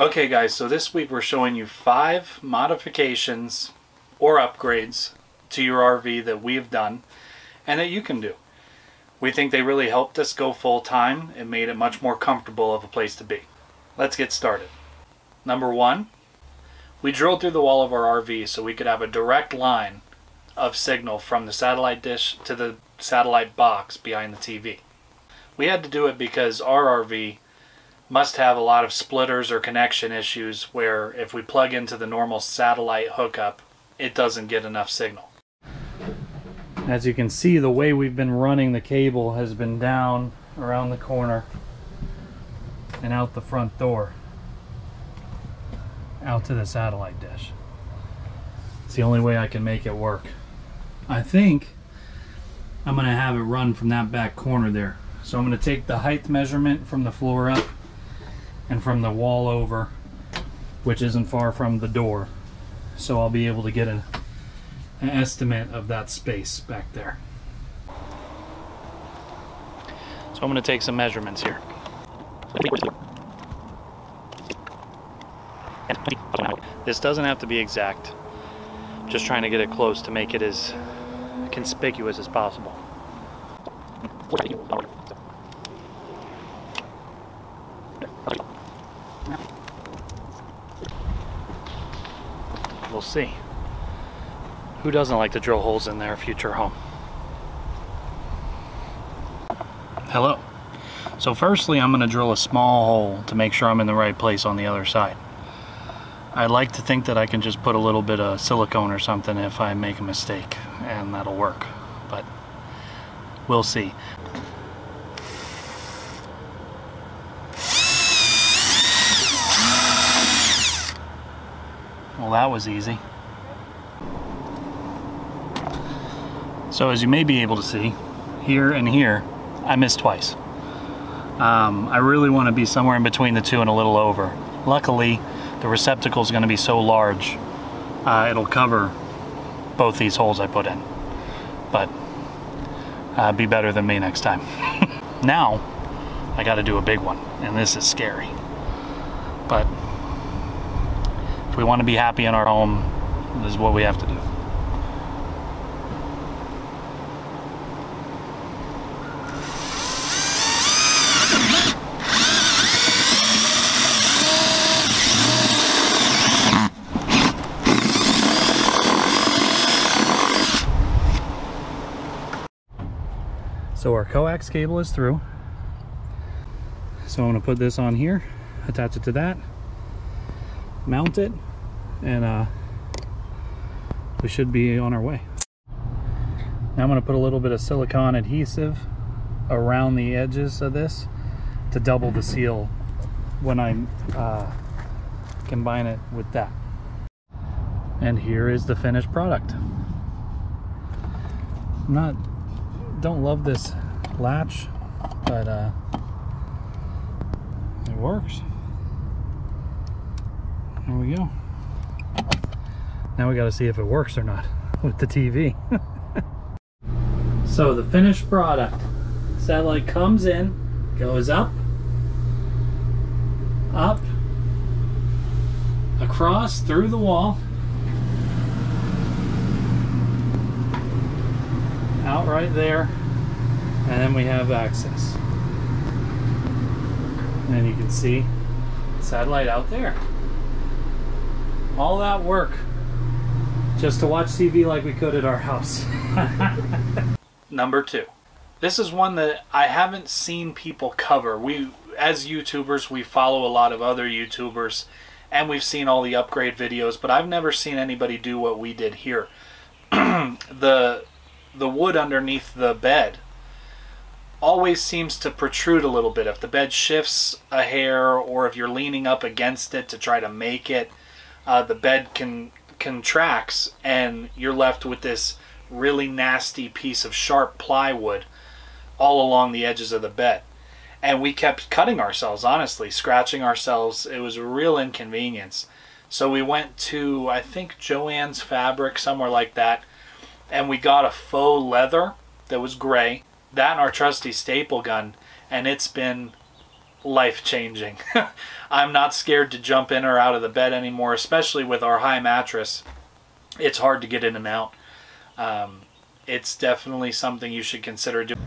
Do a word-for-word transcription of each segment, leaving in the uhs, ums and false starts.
Okay guys, so this week we're showing you five modifications or upgrades to your R V that we've done and that you can do. We think they really helped us go full time and made it much more comfortable of a place to be. Let's get started. Number one, we drilled through the wall of our R V so we could have a direct line of signal from the satellite dish to the satellite box behind the T V. We had to do it because our R V must have a lot of splitters or connection issues where if we plug into the normal satellite hookup, it doesn't get enough signal. As you can see, the way we've been running the cable has been down around the corner and out the front door, out to the satellite dish. It's the only way I can make it work. I think I'm gonna have it run from that back corner there. So I'm gonna take the height measurement from the floor up and from the wall over, which isn't far from the door. So I'll be able to get an, an estimate of that space back there. So I'm gonna take some measurements here. This doesn't have to be exact. I'm just trying to get it close to make it as conspicuous as possible. We'll see. Who doesn't like to drill holes in their future home? Hello. So firstly, I'm going to drill a small hole to make sure I'm in the right place on the other side. I like to think that I can just put a little bit of silicone or something if I make a mistake, and that'll work, but we'll see. Well, that was easy. So as you may be able to see, here and here, I missed twice. Um, I really want to be somewhere in between the two and a little over. Luckily, the receptacle is going to be so large, uh, it'll cover both these holes I put in. But uh, be better than me next time. Now, I got to do a big one, and this is scary. But if we want to be happy in our home, this is what we have to do. So our coax cable is through. So I'm going to put this on here, attach it to that, mount it, and uh, we should be on our way. Now I'm going to put a little bit of silicone adhesive around the edges of this to double the seal when I uh, combine it with that. And here is the finished product. I'm not, don't love this latch, but uh, it works. There we go. Now we got to see if it works or not with the T V. So the finished product. Satellite comes in, goes up, up, across through the wall, out right there, and then we have access. And you can see the satellite out there. All that work just to watch T V like we could at our house. Number two. This is one that I haven't seen people cover. We, as YouTubers, we follow a lot of other YouTubers, and we've seen all the upgrade videos, but I've never seen anybody do what we did here. the, the wood underneath the bed always seems to protrude a little bit. If the bed shifts a hair, or if you're leaning up against it to try to make it, uh, the bed can... contracts and you're left with this really nasty piece of sharp plywood all along the edges of the bed. And we kept cutting ourselves, honestly, scratching ourselves. It was a real inconvenience. So we went to, I think, Joanne's Fabric, somewhere like that, and we got a faux leather that was gray, that and our trusty staple gun, and it's been life-changing. I'm not scared to jump in or out of the bed anymore, especially with our high mattress. It's hard to get in and out. Um, it's definitely something you should consider doing.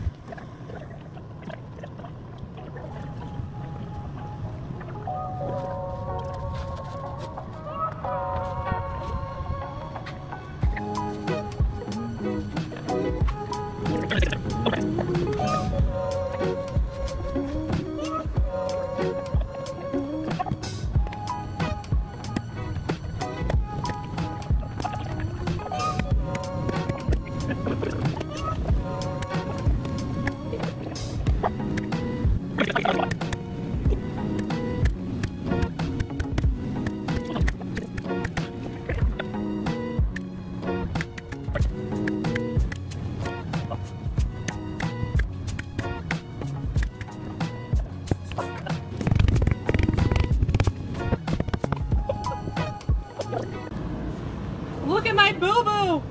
Look at my boo-boo!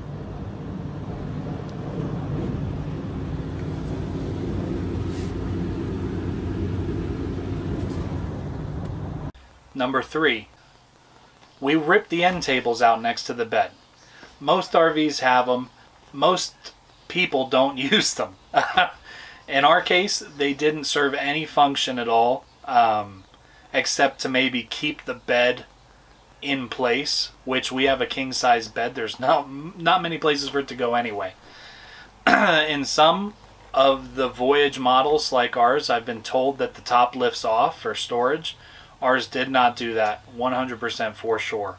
Number three, we ripped the end tables out next to the bed. Most R Vs have them. Most people don't use them. In our case, they didn't serve any function at all, um, except to maybe keep the bed in place, which we have a king-size bed. There's not, not many places for it to go anyway. In some of the Voyage models like ours, I've been told that the top lifts off for storage. Ours did not do that, one hundred percent for sure.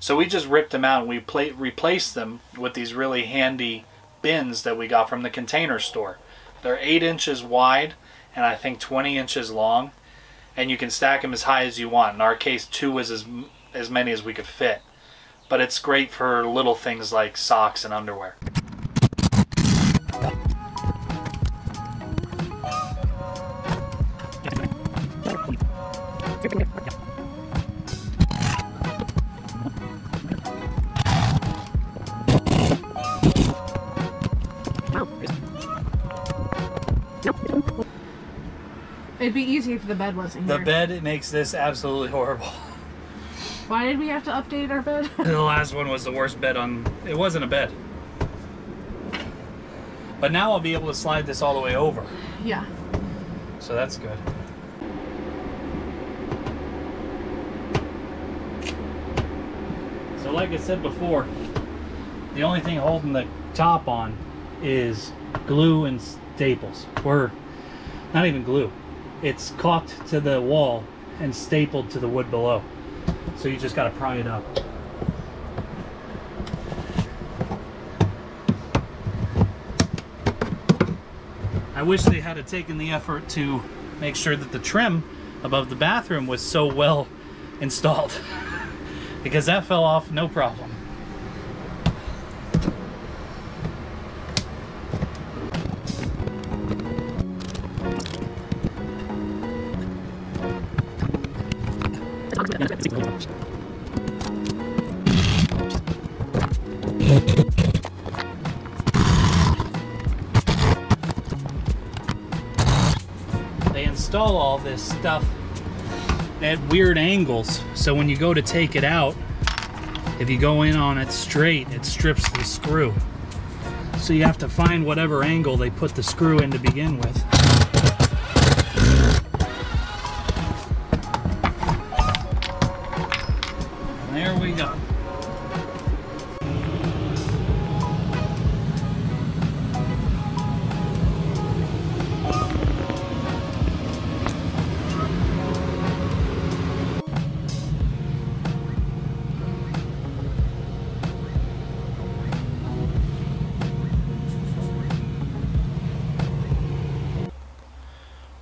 So we just ripped them out and we pla replaced them with these really handy bins that we got from the Container Store. They're eight inches wide and I think twenty inches long, and you can stack them as high as you want. In our case, two was as, as many as we could fit. But it's great for little things like socks and underwear. It'd be easy if the bed wasn't here. The bed makes this absolutely horrible. Why did we have to update our bed? The last one was the worst bed on... It wasn't a bed. But now I'll be able to slide this all the way over. Yeah. So that's good. So like I said before, the only thing holding the top on is glue and staples. Or not even glue. It's caulked to the wall and stapled to the wood below. So you just got to pry it up. I wish they had taken the effort to make sure that the trim above the bathroom was so well installed, because that fell off no problem. They install all this stuff at weird angles, so when you go to take it out, if you go in on it straight, it strips the screw. So you have to find whatever angle they put the screw in to begin with.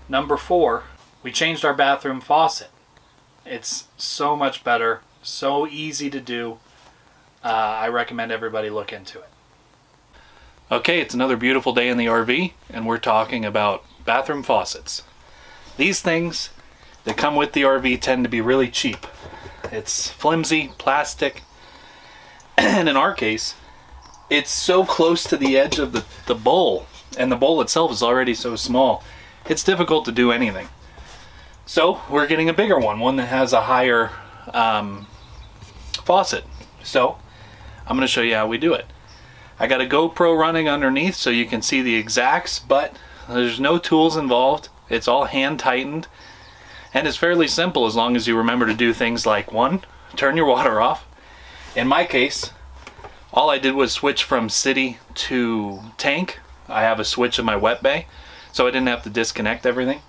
Number four, we changed our bathroom faucet. It's so much better, so easy to do. Uh, I recommend everybody look into it. Okay, it's another beautiful day in the R V, and we're talking about bathroom faucets. These things that come with the R V tend to be really cheap. It's flimsy, plastic, and in our case, it's so close to the edge of the, the bowl, and the bowl itself is already so small. It's difficult to do anything. So we're getting a bigger one, one that has a higher um, faucet. So I'm going to show you how we do it. I got a GoPro running underneath so you can see the exacts, but there's no tools involved. It's all hand tightened, and it's fairly simple as long as you remember to do things like, one, turn your water off. In my case, all I did was switch from city to tank. I have a switch in my wet bay, so I didn't have to disconnect everything.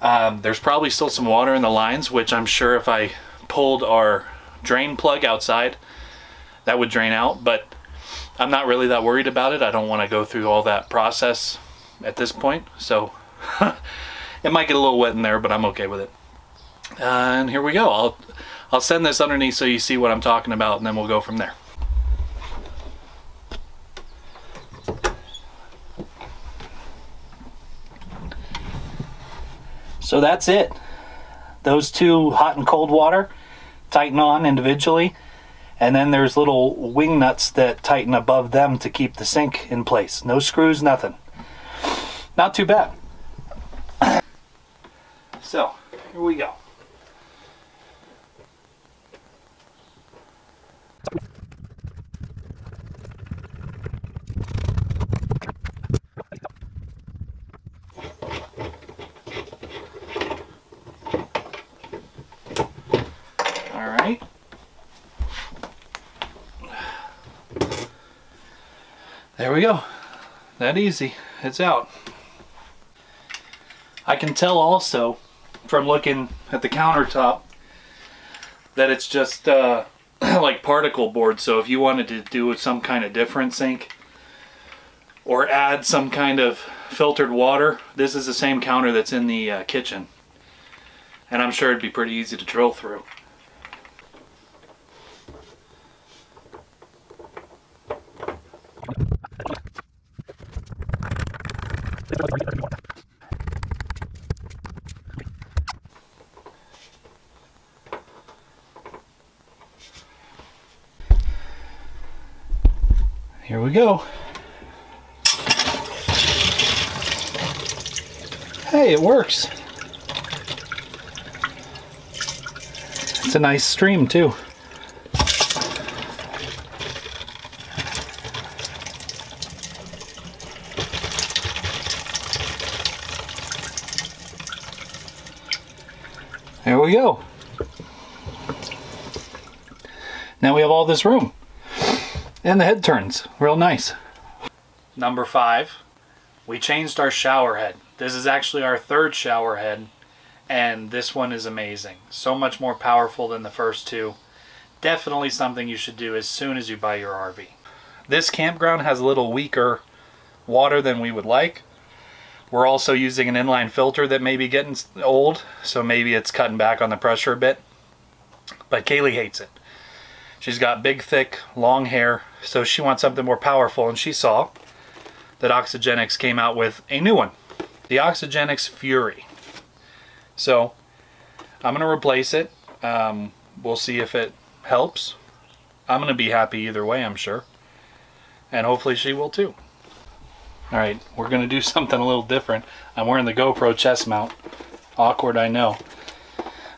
Um, there's probably still some water in the lines, which I'm sure if I pulled our drain plug outside, that would drain out, but I'm not really that worried about it. I don't want to go through all that process at this point, so it might get a little wet in there, but I'm okay with it. Uh, and here we go. I'll, I'll send this underneath so you see what I'm talking about, and then we'll go from there. So that's it. Those two, hot and cold water, tighten on individually, and then there's little wing nuts that tighten above them to keep the sink in place. No screws, nothing. Not too bad. So, here we go. All right. There we go. That easy. It's out. I can tell also from looking at the countertop that it's just uh, like particle board, so if you wanted to do some kind of different sink or add some kind of filtered water, this is the same counter that's in the uh, kitchen, and I'm sure it'd be pretty easy to drill through. Here we go. Hey, it works. It's a nice stream too. There we go. Now we have all this room. And the head turns real nice. Number five, we changed our shower head. This is actually our third shower head, and this one is amazing. So much more powerful than the first two. Definitely something you should do as soon as you buy your R V. This campground has a little weaker water than we would like. We're also using an inline filter that may be getting old, so maybe it's cutting back on the pressure a bit. But Kaylee hates it. She's got big, thick, long hair, so she wants something more powerful, and she saw that Oxygenics came out with a new one, the Oxygenics Fury. So I'm going to replace it. Um, we'll see if it helps. I'm going to be happy either way, I'm sure, and hopefully she will too. All right, we're going to do something a little different. I'm wearing the GoPro chest mount. Awkward, I know.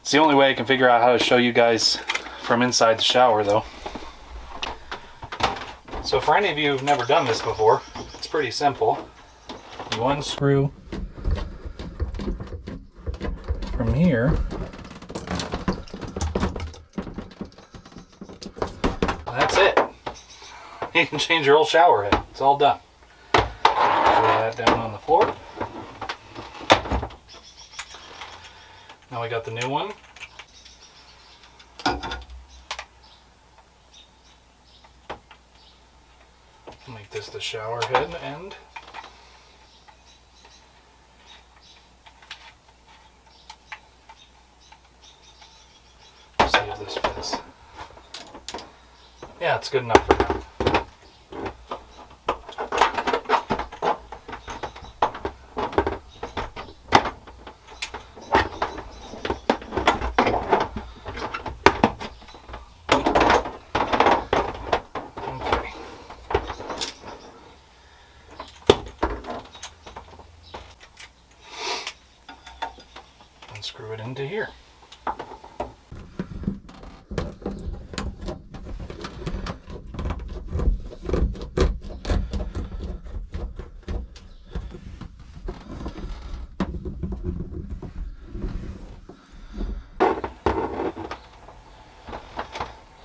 It's the only way I can figure out how to show you guys from inside the shower though. So for any of you who've never done this before, it's pretty simple. You unscrew from here. That's it. You can change your whole shower head. It's all done. Throw that down on the floor. Now we got the new one. Make this the shower head end. Let's see if this fits. Yeah, it's good enough for now.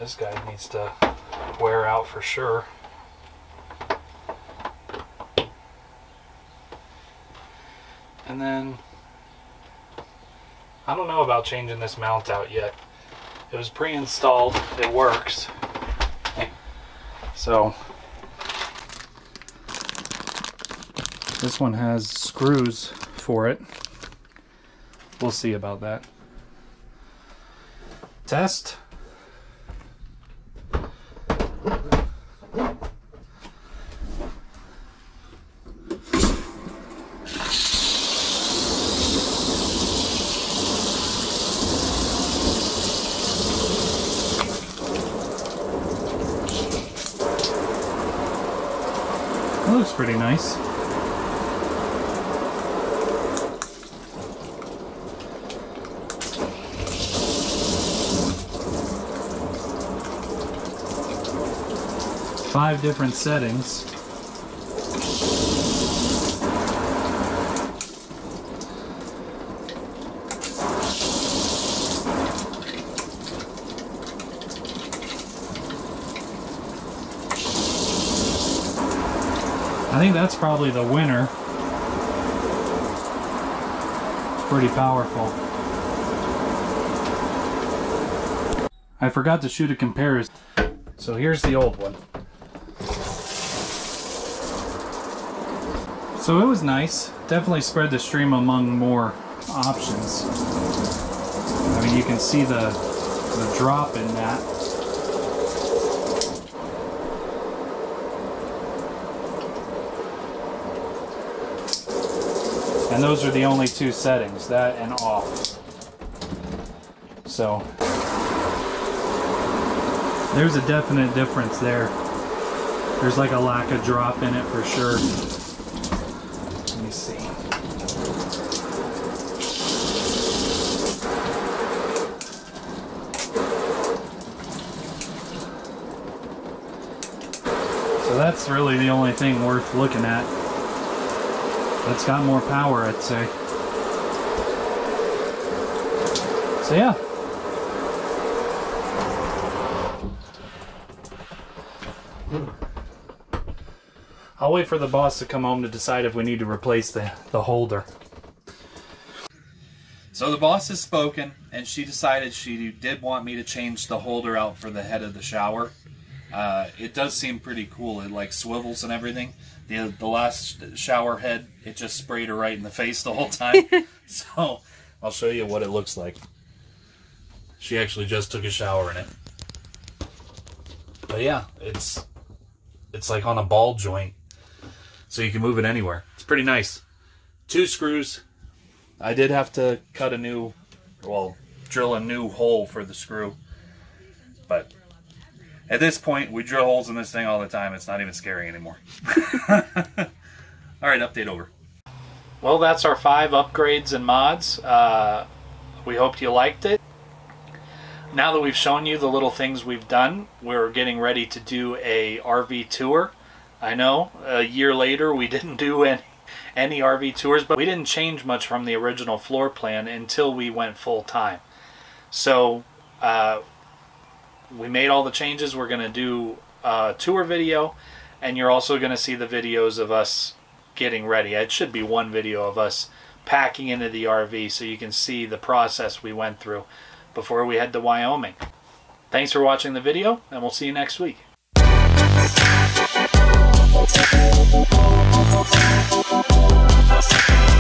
This guy needs to wear out for sure. And then I don't know about changing this mount out yet. It was pre-installed, it works. So this one has screws for it. We'll see about that. Test. It looks pretty nice. Five different settings. I think that's probably the winner. Pretty powerful. I forgot to shoot a comparison. So here's the old one. So it was nice. Definitely spread the stream among more options. I mean, you can see the, the drop in that. And those are the only two settings, that and off. So there's a definite difference there. There's like a lack of drop in it for sure. See. So that's really the only thing worth looking at. That's got more power, I'd say. So yeah. I'll wait for the boss to come home to decide if we need to replace the, the holder. So the boss has spoken, and she decided she did want me to change the holder out for the head of the shower. Uh, it does seem pretty cool. It like swivels and everything. The, the last shower head, it just sprayed her right in the face the whole time. So I'll show you what it looks like. She actually just took a shower in it. But yeah, it's it's like on a ball joint. So you can move it anywhere. It's pretty nice. Two screws. I did have to cut a new, well, drill a new hole for the screw. But at this point, we drill holes in this thing all the time. It's not even scary anymore. All right, update over. Well, that's our five upgrades and mods. Uh, we hoped you liked it. Now that we've shown you the little things we've done, we're getting ready to do a R V tour. I know, a year later we didn't do any, any R V tours, but we didn't change much from the original floor plan until we went full-time. So uh, we made all the changes. We're going to do a tour video, and you're also going to see the videos of us getting ready. It should be one video of us packing into the R V so you can see the process we went through before we head to Wyoming. Thanks for watching the video, and we'll see you next week. We'll be right back.